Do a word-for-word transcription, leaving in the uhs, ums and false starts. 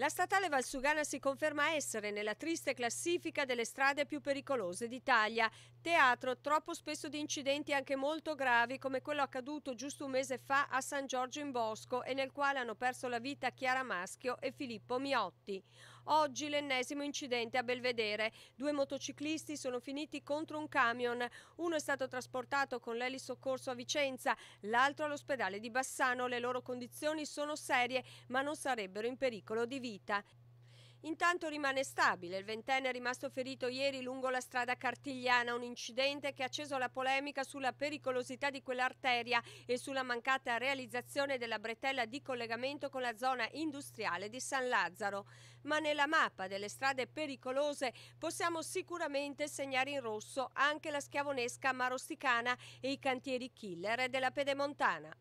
La statale Valsugana si conferma essere nella triste classifica delle strade più pericolose d'Italia, teatro troppo spesso di incidenti anche molto gravi come quello accaduto giusto un mese fa a San Giorgio in Bosco e nel quale hanno perso la vita Chiara Maschio e Filippo Miotti. Oggi l'ennesimo incidente a Belvedere, due motociclisti sono finiti contro un camion, uno è stato trasportato con l'elisoccorso a Vicenza, l'altro all'ospedale di Bassano, le loro condizioni sono serie ma non sarebbero in pericolo di vita. Vita. Intanto rimane stabile il ventenne rimasto ferito ieri lungo la strada Cartigliana, un incidente che ha acceso la polemica sulla pericolosità di quell'arteria e sulla mancata realizzazione della bretella di collegamento con la zona industriale di San Lazzaro. Ma nella mappa delle strade pericolose possiamo sicuramente segnare in rosso anche la Schiavonesca Marosticana e i cantieri killer della Pedemontana.